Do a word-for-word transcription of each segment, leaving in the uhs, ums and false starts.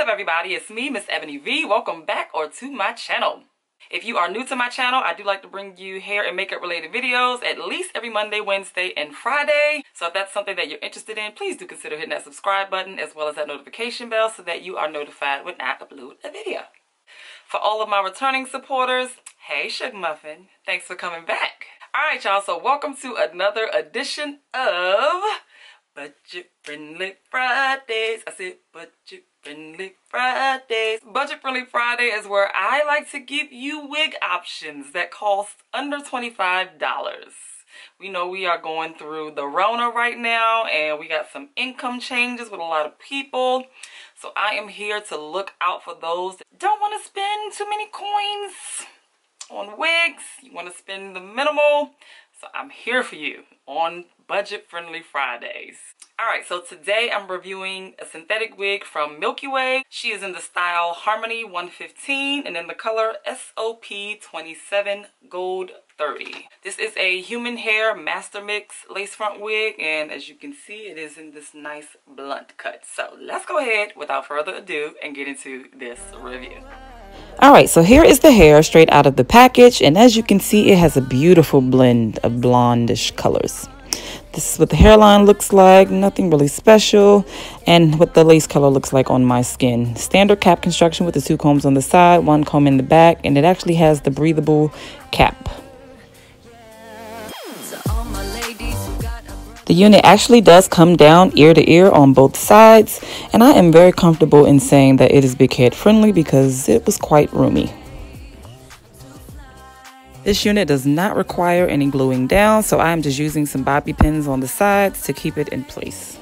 up, everybody? It's me, MissEbonyV. Welcome back or to my channel. If you are new to my channel, I do like to bring you hair and makeup related videos at least every Monday, Wednesday, and Friday. So if that's something that you're interested in, please do consider hitting that subscribe button as well as that notification bell so that you are notified when I upload a video. For all of my returning supporters, hey Sugar Muffin, thanks for coming back. Alright y'all, so welcome to another edition of Budget Friendly Fridays. I said Budget Friendly Fridays. Budget Friendly Friday is where I like to give you wig options that cost under twenty-five dollars. We know we are going through the Rona right now and we got some income changes with a lot of people. So I am here to look out for those that don't want to spend too many coins on wigs. You want to spend the minimal. So I'm here for you on Budget Friendly Fridays. Alright, so today I'm reviewing a synthetic wig from Milky Way. She is in the style Harmony one fifteen and in the color S O P twenty-seven Gold thirty. This is a human hair master mix lace front wig, and as you can see, it is in this nice blunt cut. So let's go ahead without further ado and get into this review. Alright, so here is the hair straight out of the package, and as you can see, it has a beautiful blend of blondish colors. This is what the hairline looks like, nothing really special, and what the lace color looks like on my skin. Standard cap construction with the two combs on the side, one comb in the back, and it actually has the breathable cap. The unit actually does come down ear to ear on both sides, and I am very comfortable in saying that it is big head friendly because it was quite roomy. This unit does not require any gluing down, so I am just using some bobby pins on the sides to keep it in place.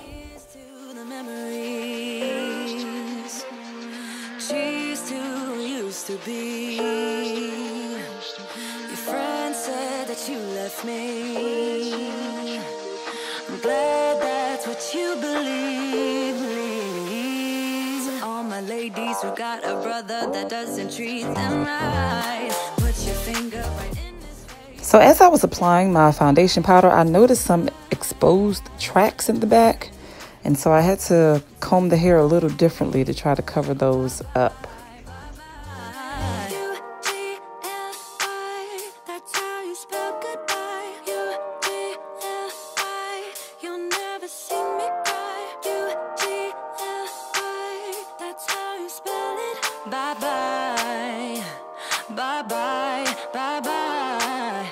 Glad that's what you believe, please. All my ladies who got a brother that doesn't treat them right, put your finger right in his face. So as I was applying my foundation powder, I noticed some exposed tracks in the back, and so I had to comb the hair a little differently to try to cover those up. Bye-bye, bye-bye, bye-bye.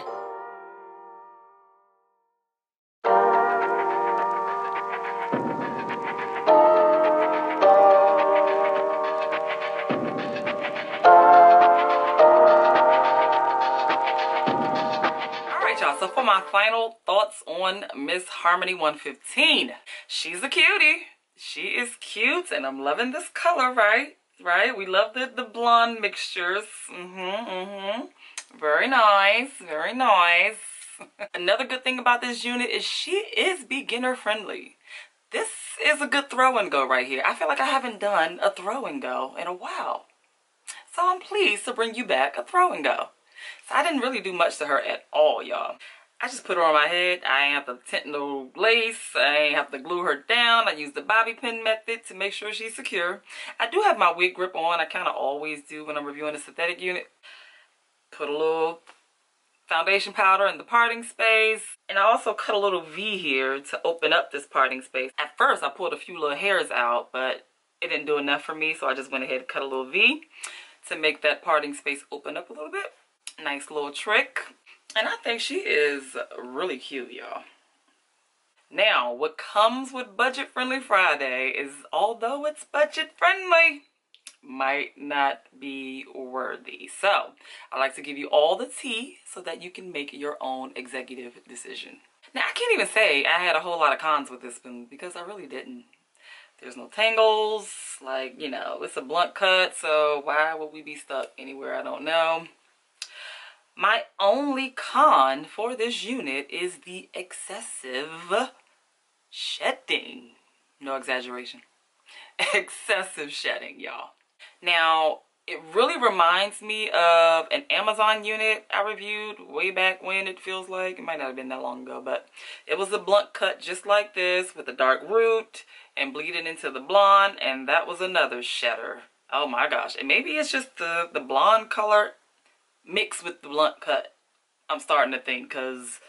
Alright y'all, so for my final thoughts on Miss Harmony one fifteen. She's a cutie. She is cute and I'm loving this color, right? Right, we love the, the blonde mixtures. Mm-hmm, mm-hmm. Very nice, very nice. Another good thing about this unit is she is beginner friendly. This is a good throw and go right here. I feel like I haven't done a throw and go in a while. So I'm pleased to bring you back a throw and go. So I didn't really do much to her at all, y'all. I just put her on my head. I ain't have to tint no lace. I ain't have to glue her down. I use the bobby pin method to make sure she's secure. I do have my wig grip on. I kind of always do when I'm reviewing a synthetic unit. Put a little foundation powder in the parting space. And I also cut a little V here to open up this parting space. At first, I pulled a few little hairs out, but it didn't do enough for me. So I just went ahead and cut a little V to make that parting space open up a little bit. Nice little trick. And I think she is really cute, y'all. Now, what comes with Budget Friendly Friday is, although it's budget friendly, might not be worthy. So, I like to give you all the tea so that you can make your own executive decision. Now, I can't even say I had a whole lot of cons with this one because I really didn't. There's no tangles, like, you know, it's a blunt cut, so why would we be stuck anywhere? I don't know. My only con for this unit is the excessive shedding. No exaggeration. Excessive shedding, y'all. Now, it really reminds me of an Amazon unit I reviewed way back when, it feels like. It might not have been that long ago, but it was a blunt cut just like this with a dark root and bleeding into the blonde, and that was another shatter. Oh my gosh. And maybe it's just the, the blonde color mixed with the blunt cut. I'm starting to think, because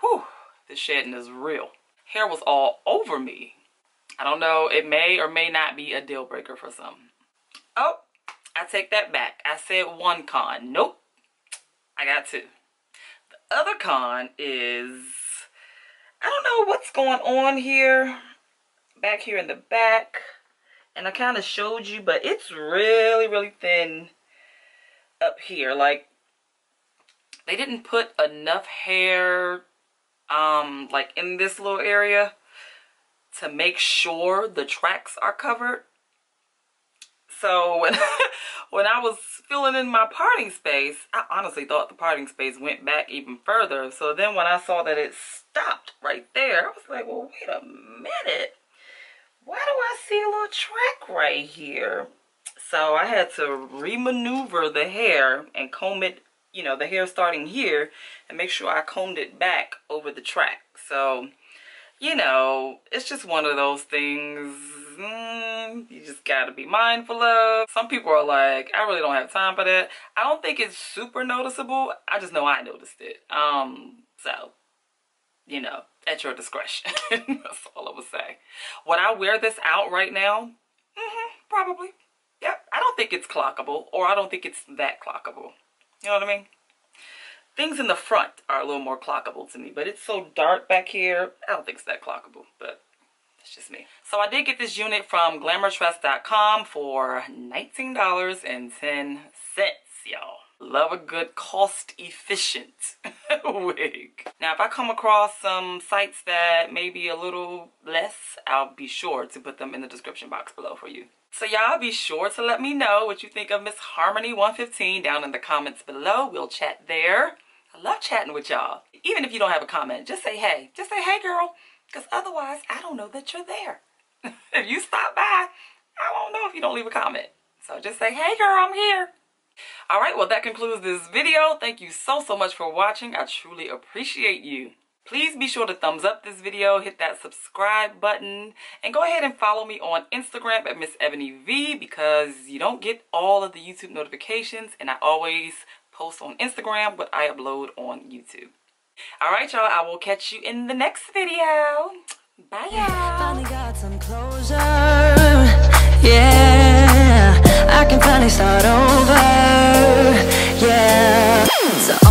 whew, the shedding is real. Hair was all over me. I don't know. It may or may not be a deal breaker for some. Oh. I take that back. I said one con. Nope. I got two. The other con is, I don't know what's going on here, back here in the back. And I kind of showed you, but it's really, really thin up here. Like, they didn't put enough hair, um, like in this little area to make sure the tracks are covered. So when, when I was filling in my parting space, I honestly thought the parting space went back even further. So then when I saw that it stopped right there, I was like, well, wait a minute. Why do I see a little track right here? So I had to re-maneuver the hair and comb it, you know, the hair starting here, and make sure I combed it back over the track. So, you know, it's just one of those things. Mm, you just gotta be mindful of. Some people are like, I really don't have time for that. I don't think it's super noticeable. I just know I noticed it. Um, so, you know, at your discretion. That's all I would say. Would I wear this out right now? Mm-hmm, probably. Yep. I don't think it's clockable, or I don't think it's that clockable. You know what I mean? Things in the front are a little more clockable to me, but it's so dark back here. I don't think it's that clockable, but that's just me. So I did get this unit from Glamourtress dot com for nineteen dollars and ten cents, y'all. Love a good cost-efficient wig. Now, if I come across some sites that may be a little less, I'll be sure to put them in the description box below for you. So y'all be sure to let me know what you think of Miss Harmony one fifteen down in the comments below. We'll chat there. I love chatting with y'all. Even if you don't have a comment, just say hey. Just say hey, girl. Because otherwise, I don't know that you're there. If you stop by, I won't know if you don't leave a comment. So just say, hey, girl, I'm here. All right, well, that concludes this video. Thank you so, so much for watching. I truly appreciate you. Please be sure to thumbs up this video, hit that subscribe button, and go ahead and follow me on Instagram at Miss Ebony V, because you don't get all of the YouTube notifications, and I always post on Instagram what I upload on YouTube. All right, y'all, I will catch you in the next video. Bye, y'all. Finally got some closure. Yeah, I can finally start over. Yeah. So